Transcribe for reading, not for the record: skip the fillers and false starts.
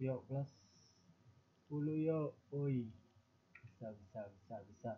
Yuk, kelas 10 yuk. Oi. Besar.